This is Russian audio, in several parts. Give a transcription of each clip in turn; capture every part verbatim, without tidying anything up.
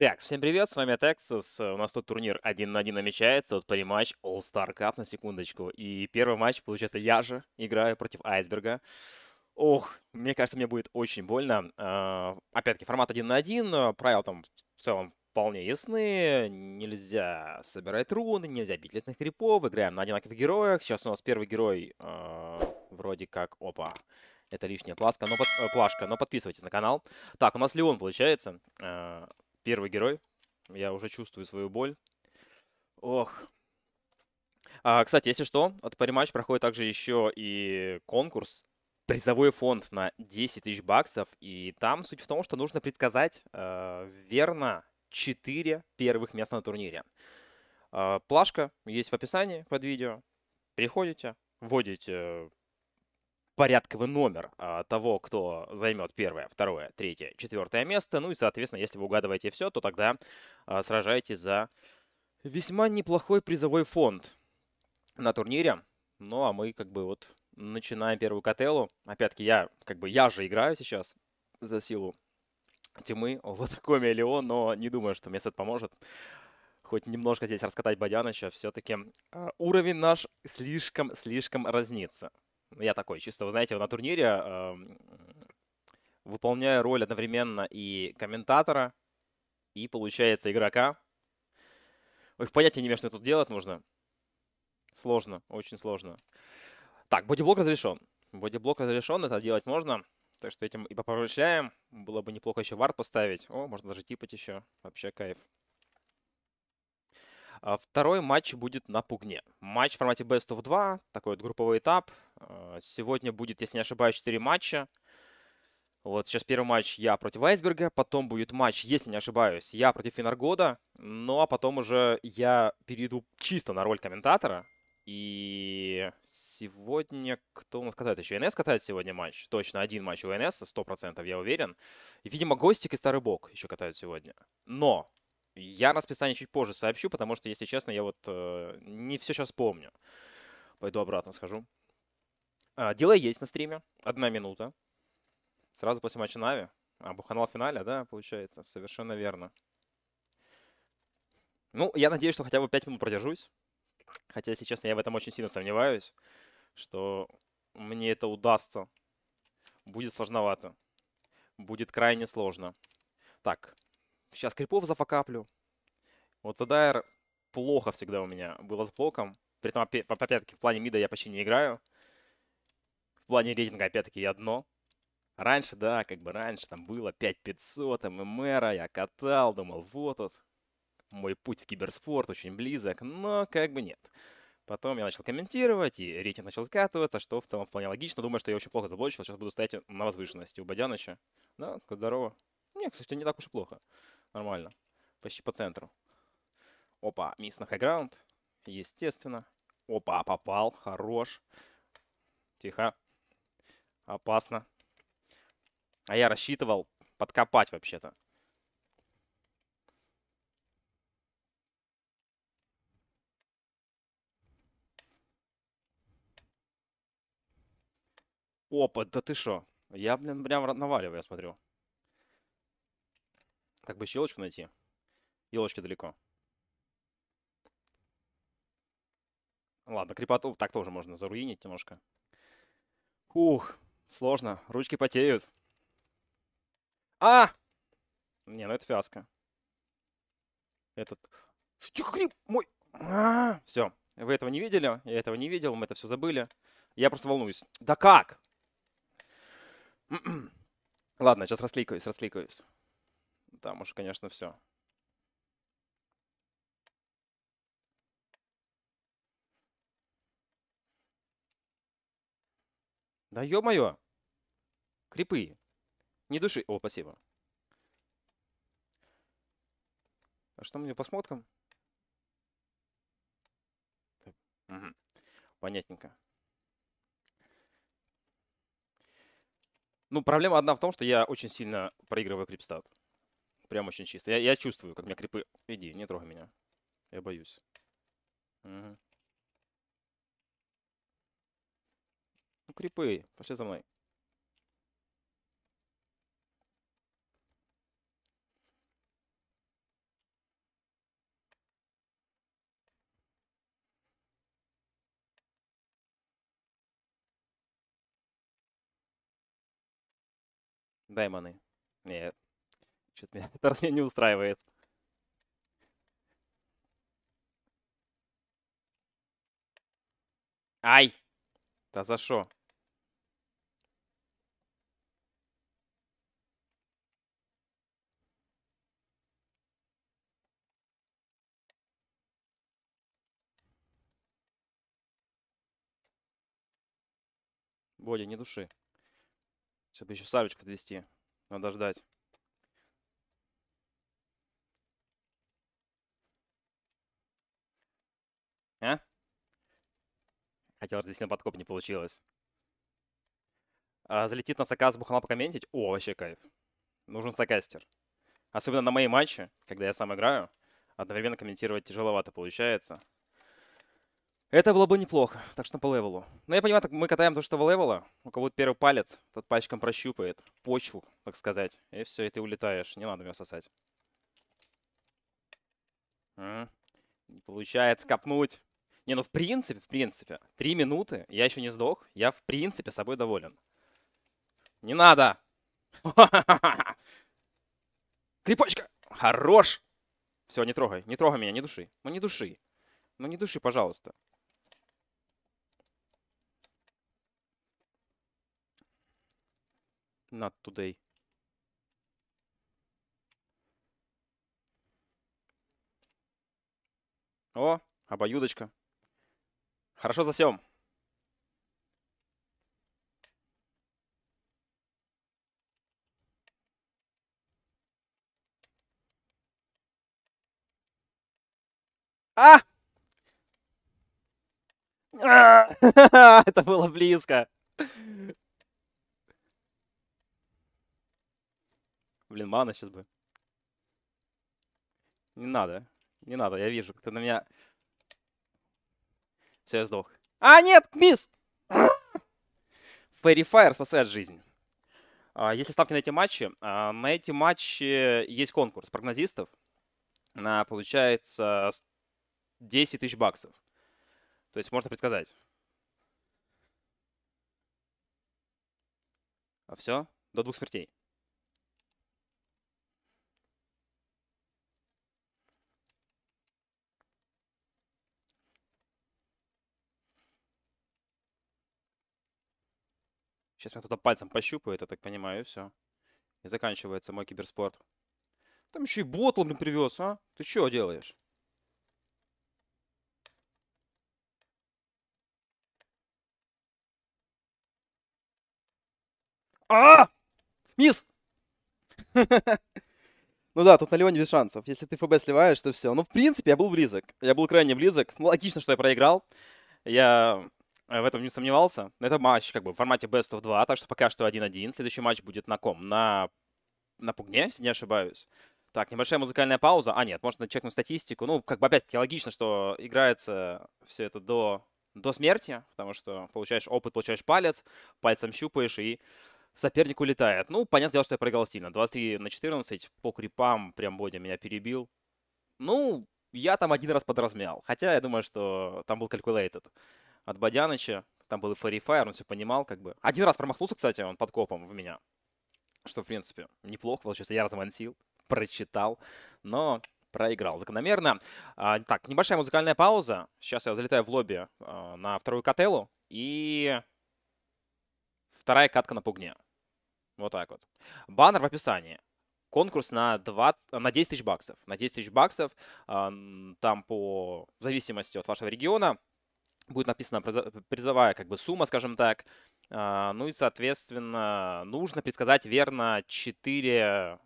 Так, всем привет, с вами Тексас. У нас тут турнир один на один намечается. Вот Parimatch All-Star Cup на секундочку. И первый матч, получается, я же играю против Айсберга. Ох, мне кажется, мне будет очень больно. Опять-таки, формат один на один. Правила там в целом вполне ясны. Нельзя собирать руны, нельзя бить лесных крипов. Играем на одинаковых героях. Сейчас у нас первый герой вроде как... Опа. Это лишняя плашка. Но, под... плашка, но подписывайтесь на канал. Так, у нас Леон, получается... Первый герой. Я уже чувствую свою боль. Ох. А, кстати, если что, от Parimatch проходит также еще и конкурс. Призовой фонд на десять тысяч баксов. И там суть в том, что нужно предсказать э, верно четыре первых места на турнире. Э, плашка есть в описании под видео. Приходите, вводите порядковый номер а, того, кто займет первое, второе, третье, четвертое место. Ну и, соответственно, если вы угадываете все, то тогда а, сражаетесь за весьма неплохой призовой фонд на турнире. Ну а мы как бы вот начинаем первую котелу. Опять-таки, я как бы я же играю сейчас за силу тьмы. Вот такой миллион, но не думаю, что мне это поможет. Хоть немножко здесь раскатать Бодяныча, все-таки а, уровень наш слишком-слишком разнится. Я такой, чисто, вы знаете, на турнире э, выполняю роль одновременно и комментатора, и, получается, игрока. Ой, понятия не имею, что тут делать нужно. Сложно, очень сложно. Так, бодиблок разрешен. Бодиблок разрешен, это делать можно. Так что этим и попромышляем. Было бы неплохо еще вард поставить. О, можно даже типать еще. Вообще кайф. Второй матч будет на Пугне. Матч в формате бест оф два, такой вот групповой этап. Сегодня будет, если не ошибаюсь, четыре матча. Вот сейчас первый матч я против Айсберга, потом будет матч, если не ошибаюсь, я против Финаргода. Ну а потом уже я перейду чисто на роль комментатора. И сегодня кто у нас катает еще? эн эс катает сегодня матч. Точно, один матч у эн эс, сто процентов я уверен. И, видимо, Гостик и Старый Бог еще катают сегодня. Но... Я расписание чуть позже сообщу, потому что, если честно, я вот э, не все сейчас помню. Пойду обратно схожу. А, дело есть на стриме. Одна минута. Сразу после матча Нави. А, буханал в финале, да, получается? Совершенно верно. Ну, я надеюсь, что хотя бы пять минут продержусь. Хотя, если честно, я в этом очень сильно сомневаюсь, что мне это удастся. Будет сложновато. Будет крайне сложно. Так. Сейчас крипов зафакаплю. Вот задайр плохо всегда у меня было с блоком. При этом, опять-таки, в плане мида я почти не играю. В плане рейтинга, опять-таки, я дно. Раньше, да, как бы раньше там было пять тысяч пятьсот эм эм эр, я катал, думал, вот он. Мой путь в киберспорт очень близок, но как бы нет. Потом я начал комментировать, и рейтинг начал скатываться, что в целом вполне логично. Думаю, что я очень плохо заблочил, сейчас буду стоять на возвышенности у Бодяныча. Да, здорово. Нет, кстати, не так уж и плохо. Нормально. Почти по центру. Опа, мисс на хайграунд. Естественно. Опа, попал. Хорош. Тихо. Опасно. А я рассчитывал подкопать вообще-то. Опа, да ты шо? Я, блин, прям наваливаю, я смотрю. Так бы еще елочку найти. Елочки далеко. Ладно, крипотов так тоже можно заруинить немножко. Ух, сложно. Ручки потеют. А! Не, ну это фиаско. Этот... Тихо, крип! Мой! А-а-а! Все. Вы этого не видели? Я этого не видел. Мы это все забыли. Я просто волнуюсь. Да как? Ладно, сейчас раскликаюсь, раскликаюсь. Там уж, конечно, все. Да ё-моё! Крипы! Не души! О, спасибо. А что мне по смоткам? Угу. Понятненько. Ну, проблема одна в том, что я очень сильно проигрываю крипстат. Прям очень чисто. Я, я чувствую, как меня крипы... Иди, не трогай меня. Я боюсь. Угу. Ну, крипы, пошли за мной. Дай маны. Нет. Что-то меня, торс меня не устраивает. Ай! Да за шо? Бодя, не души. Сейчас бы еще Савичку отвести. Надо ждать. А? Хотел развести на подкоп, не получилось. А, залетит на Сака с Бухана покомментить. О, вообще кайф. Нужен сакастер. Особенно на мои матчи, когда я сам играю, одновременно комментировать тяжеловато получается. Это было бы неплохо, так что по левелу. Но я понимаю, так мы катаем то, что в левела. У кого-то первый палец, тот пальчиком прощупает почву, так сказать. И все, и ты улетаешь. Не надо меня сосать. А? Не получается копнуть. Не, ну в принципе, в принципе, три минуты, я еще не сдох, я в принципе собой доволен. Не надо! Крепочка! Хорош! Все, не трогай, не трогай меня, не души. Ну не души. Ну не души, пожалуйста. Not today. О, обоюдочка. Хорошо засем. А! А! Это было близко. Блин, мана сейчас бы. Не надо. Не надо, я вижу, как ты на меня... Все, я сдох. А, нет, мисс! Fairy Fire спасает жизнь. Если ставки на эти матчи, на эти матчи есть конкурс прогнозистов на, получается, десять тысяч баксов. То есть можно предсказать. А все, до двух смертей. Сейчас меня кто-то пальцем пощупает, я так понимаю, и все. И заканчивается мой киберспорт. Там еще и ботл, блин, привез, а? Ты что делаешь? А! Мисс! Ну да, тут на Леоне без шансов. Если ты эф бэ сливаешь, то все. Ну, в принципе, я был близок. Я был крайне близок. Ну, логично, что я проиграл. Я... В этом не сомневался. Но это матч как бы в формате бест оф два, так что пока что один один. Следующий матч будет на ком? На, на Пугне, если не ошибаюсь. Так, небольшая музыкальная пауза. А, нет, можно чекнуть статистику. Ну, как бы опять-таки логично, что играется все это до, до смерти, потому что получаешь опыт, получаешь палец, пальцем щупаешь, и соперник улетает. Ну, понятное дело, что я проиграл сильно. двадцать три на четырнадцать, по крипам прям Бодя меня перебил. Ну, я там один раз подразмял. Хотя я думаю, что там был calculated. От Бодяныча, там был и Fairy Fire, он все понимал, как бы. Один раз промахнулся, кстати, он под копом в меня, что, в принципе, неплохо получилось. Я размансил, прочитал, но проиграл закономерно. А, так, небольшая музыкальная пауза. Сейчас я залетаю в лобби а, на вторую котелу, и вторая катка на Пугне. Вот так вот. Баннер в описании. Конкурс на, двадцать, на десять тысяч баксов. На десять тысяч баксов, а, там по зависимости от вашего региона будет написана призовая как бы сумма, скажем так. Ну и, соответственно, нужно предсказать верно четыре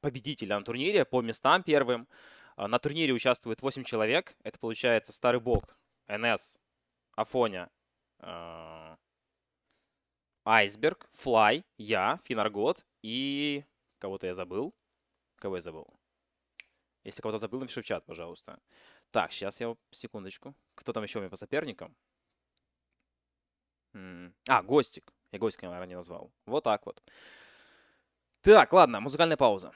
победителя на турнире по местам первым. На турнире участвует восемь человек. Это получается Старый Бог, эн эс, Афоня, Айсберг, Флай, я, Финаргот и... Кого-то я забыл. Кого я забыл? Если кого-то забыл, напиши в чат, пожалуйста. Так, сейчас я... Секундочку. Кто там еще у меня по соперникам? М-м. А, Гостик. Я Гостика, наверное, не назвал. Вот так вот. Так, ладно, музыкальная пауза.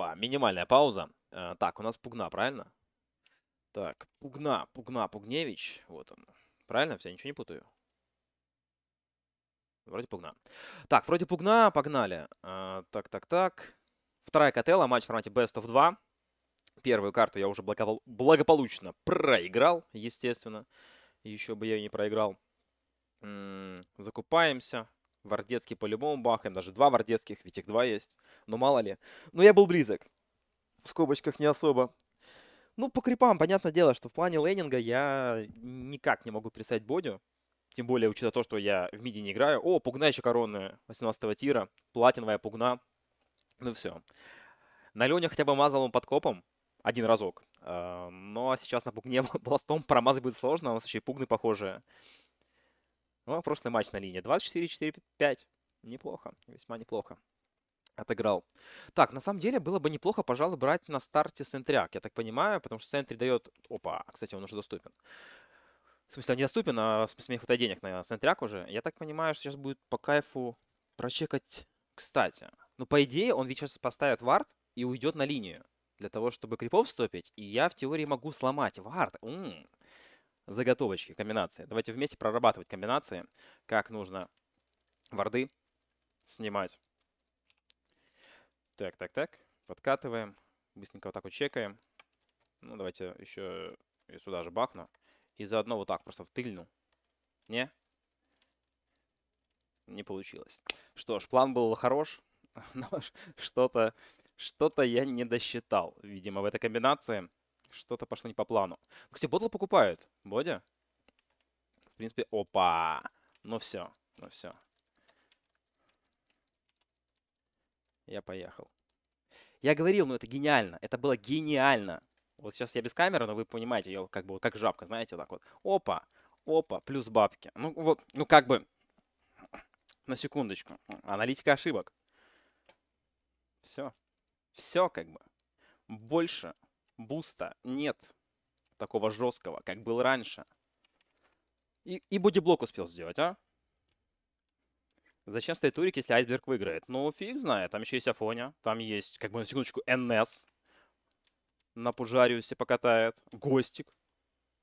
Опа, минимальная пауза. Э, так, у нас Пугна, правильно? Так, Пугна, Пугна, Пугневич. Вот он. Правильно? Все, ничего не путаю. Вроде Пугна. Так, вроде Пугна, погнали. Э, так, так, так. Вторая котела, матч в формате бест оф два. Первую карту я уже благополучно проиграл, естественно. Еще бы я ее не проиграл. М-м, закупаемся. Вардецкий по-любому бахаем. Даже два вардецких, ведь их два есть. Но мало ли. Но я был близок. В скобочках не особо. Ну, по крипам, понятное дело, что в плане лейнинга я никак не могу пересадить Бодю. Тем более, учитывая то, что я в миде не играю. О, Пугна еще коронная восемнадцатого тира. Платиновая Пугна. Ну все. На Лене хотя бы мазал он подкопом. Один разок. Но сейчас на Пугне бластом промазать будет сложно. У нас еще и Пугны похожие. Ну, прошлый матч на линии. двадцать четыре четыре пять. Неплохо. Весьма неплохо. Отыграл. Так, на самом деле было бы неплохо, пожалуй, брать на старте Сентряк. Я так понимаю, потому что Сентри дает... Опа, кстати, он уже доступен. В смысле, он не доступен, а в смысле, мне хватает денег на Сентряк уже. Я так понимаю, что сейчас будет по кайфу прочекать... Кстати, ну, по идее, он ведь сейчас поставит вард и уйдет на линию. Для того, чтобы крипов стопить. И я в теории могу сломать вард. М-м-м. Заготовочки, комбинации. Давайте вместе прорабатывать комбинации. Как нужно варды снимать. Так, так, так. Подкатываем. Быстренько вот так вот чекаем. Ну, давайте еще и сюда же бахну. И заодно вот так просто втыльну. Не? Не получилось. Что ж, план был хорош. Но что-то... Что-то я не досчитал, видимо, в этой комбинации. Что-то пошло не по плану. Кстати, Бодла покупают. Бодя. В принципе, опа. Ну все, ну все. Я поехал. Я говорил, ну это гениально. Это было гениально. Вот сейчас я без камеры, но вы понимаете, я как бы как жабка, знаете, вот так вот. Опа, опа, плюс бабки. Ну вот, ну как бы, на секундочку. Аналитика ошибок. Все. Все как бы. Больше буста нет такого жесткого, как был раньше. И, и бодиблок успел сделать, а? Зачем стоит турик, если Айсберг выиграет? Ну, фиг знает. Там еще есть Афоня. Там есть, как бы, на секундочку, эн эс. На Пужариусе покатает. Гостик.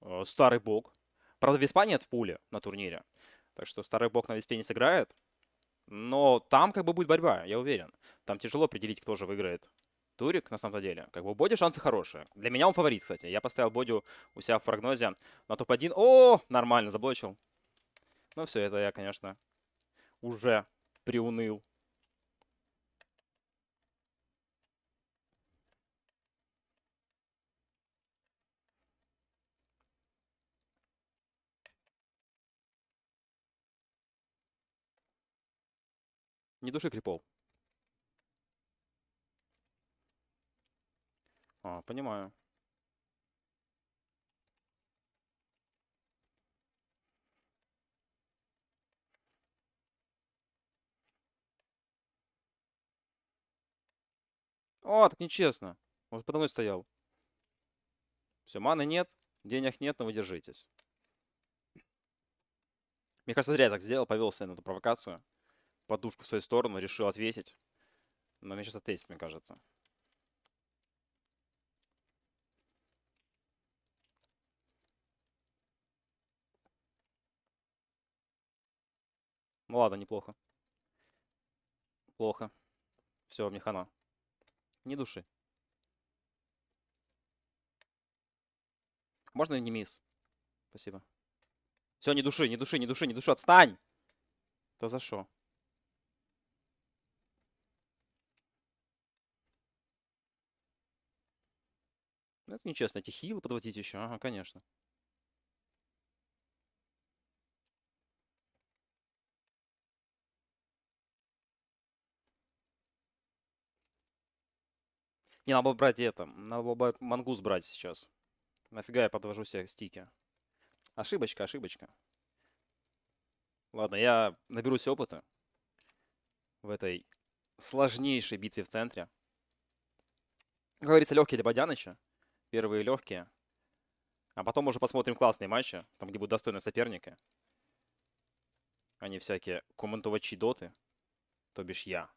Э, Старый Бог. Правда, Веспа нет в пуле на турнире. Так что Старый Бог на Веспе не сыграет. Но там как бы будет борьба, я уверен. Там тяжело определить, кто же выиграет турик на самом-то деле. Как бы у Боди шансы хорошие. Для меня он фаворит, кстати. Я поставил Бодю у себя в прогнозе на топ один. О, нормально, заблочил. Ну все, это я, конечно, уже приуныл. Не души крипов. А, понимаю. О, так нечестно. Он подо мной стоял. Все, маны нет, денег нет, но вы держитесь. Мне кажется, зря я так сделал, повелся на эту провокацию. Подушку в свою сторону, решил ответить. Но меня сейчас оттестит, мне кажется. Ну ладно, неплохо. Плохо. Все, мне хана. Не души. Можно и не мисс? Спасибо. Все, не души, не души, не души, не души. Отстань! Да за что? Ну, это нечестно. Эти хилы подводить еще. Ага, конечно. Не, надо было брать это. Надо было мангус брать сейчас. Нафига я подвожу себе стики. Ошибочка, ошибочка. Ладно, я наберусь опыта в этой сложнейшей битве в центре. Как говорится, легкие для Бодяныча. Первые легкие. А потом уже посмотрим классные матчи. Там, где будут достойные соперники. Они всякие комментовачи доты. То бишь я.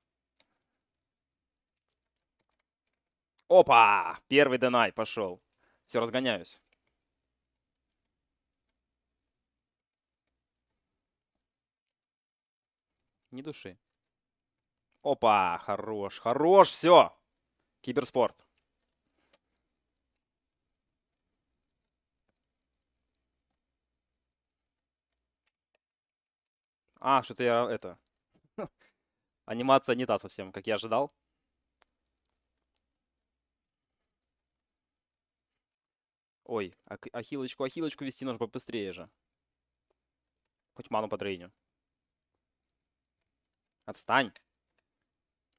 Опа! Первый денай пошел. Все, разгоняюсь. Ни души. Опа! Хорош, хорош, все! Киберспорт. А, что-то я это... Анимация не та совсем, как я ожидал. Ой, а ахилочку, ахилочку вести нужно побыстрее же. Хоть ману подрейню. Отстань.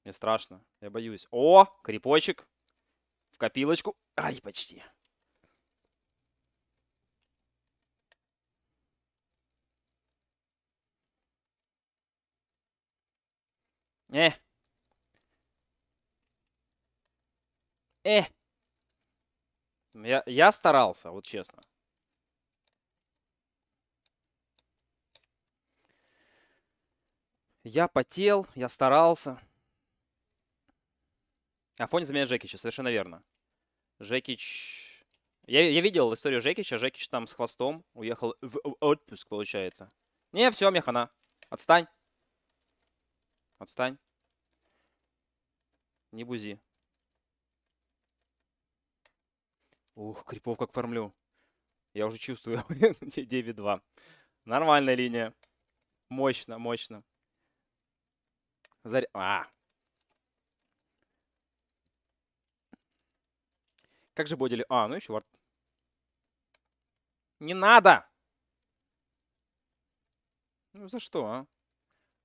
Мне страшно, я боюсь. О, крипочек. В копилочку. Ай, почти. Э. Э. Я, я старался, вот честно. Я потел, я старался. Афоня заменяет Жекича, совершенно верно. Жекич... Я, я видел историю Жекича. Жекич там с хвостом уехал в отпуск, получается. Не, все, мне хана. Отстань. Отстань. Не бузи. Ух, крипов как фармлю. Я уже чувствую. девять два. Нормальная линия. Мощно, мощно. Заря... А. Как же бодили? А, ну еще вард. Не надо! Ну за что, а?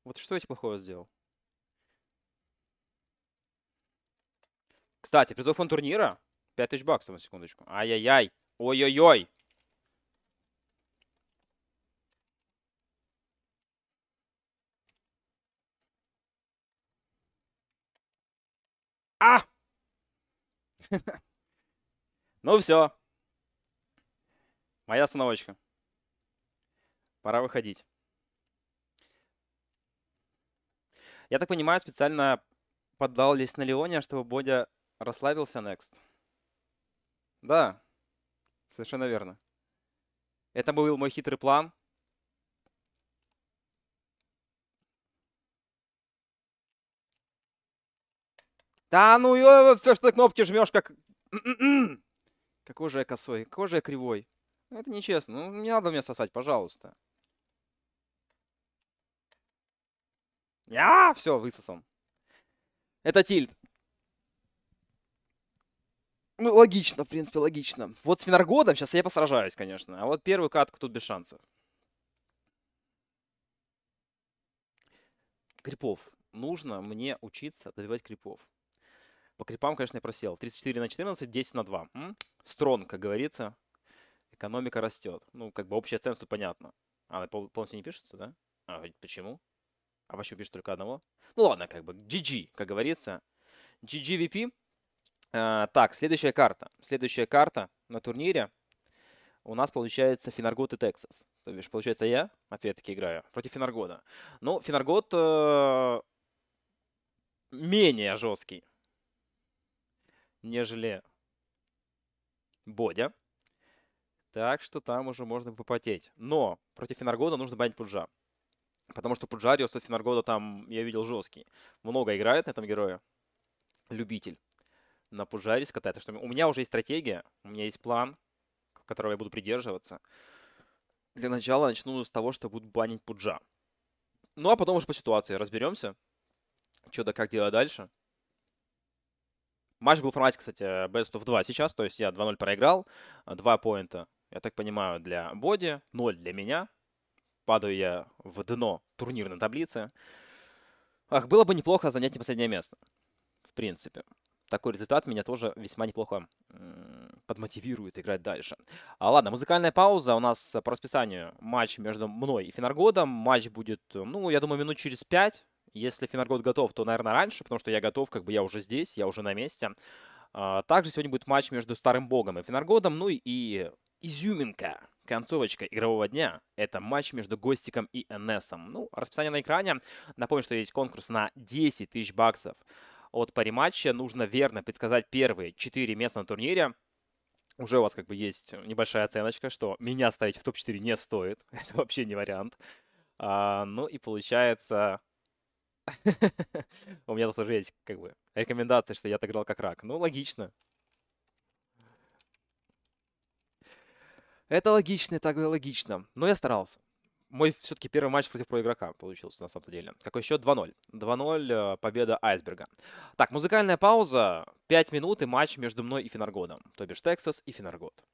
Вот что я тебе плохого сделал? Кстати, призовой фонд турнира. пять тысяч баксов, на секундочку. Ай-яй-яй. Ой-ой-ой. А! Ну все. Моя остановочка. Пора выходить. Я так понимаю, специально поддал лезть на Леоне, чтобы Бодя расслабился next. Да, совершенно верно. Это был мой хитрый план. Да ну ё, все, что ты кнопки жмешь, как... Какой же я косой, какой же я кривой. Это нечестно. Ну, не надо меня сосать, пожалуйста. Я все, высосал. Это тильт. Ну, логично, в принципе, логично. Вот с Финаргодом сейчас я посражаюсь, конечно. А вот первую катку тут без шансов. Крипов. Нужно мне учиться добивать крипов. По крипам, конечно, я просел. тридцать четыре на четырнадцать, десять на два. М? Стронг, как говорится. Экономика растет. Ну, как бы общая ценность тут понятно. А, она полностью не пишется, да? А, почему? А вообще пишет только одного. Ну ладно, как бы. джи джи, как говорится. джи джи ви пи. А, так, следующая карта. Следующая карта на турнире. У нас получается Финаргот и Texas. То бишь, получается, я опять-таки играю против Финаргода. Ну, Финаргот э, менее жесткий, нежели Бодя. Так что там уже можно попотеть. Но против Финаргода нужно банить Пуджа. Потому что Пуджа, Риос от Финаргода там, я видел, жесткий. Много играет на этом герое. Любитель. На Пуджа Рис катает. Что у меня уже есть стратегия, у меня есть план, которого я буду придерживаться. Для начала начну с того, что буду банить Пуджа. Ну, а потом уже по ситуации разберемся. Что да как делать дальше. Матч был в формате, кстати, бест оф два сейчас. То есть я два ноль проиграл. два поинта, я так понимаю, для Боди. ноль для меня. Падаю я в дно турнирной таблицы. Ах, было бы неплохо занять не последнее место. В принципе. Такой результат меня тоже весьма неплохо подмотивирует играть дальше. А, ладно, музыкальная пауза. У нас по расписанию матч между мной и Финаргодом. Матч будет, ну, я думаю, минут через пять. Если Финаргод готов, то, наверное, раньше, потому что я готов, как бы я уже здесь, я уже на месте. А, также сегодня будет матч между Старым Богом и Финаргодом. Ну и изюминка, концовочка игрового дня. Это матч между Гостиком и эн эс. Ну, расписание на экране. Напомню, что есть конкурс на десять тысяч баксов. от Parimatch. Нужно верно предсказать первые четыре места на турнире. Уже у вас как бы есть небольшая оценочка, что меня ставить в топ четыре не стоит. Это вообще не вариант. А, ну и получается... У меня тут уже есть как бы рекомендация, что я отыграл как рак. Ну, логично. Это логично, так логично. Но я старался. Мой все-таки первый матч против проигрока получился на самом деле. Какой счет? два ноль. два ноль, победа Айсберга. Так, музыкальная пауза. пять минут и матч между мной и Финарготом. То бишь Texas и Финаргот.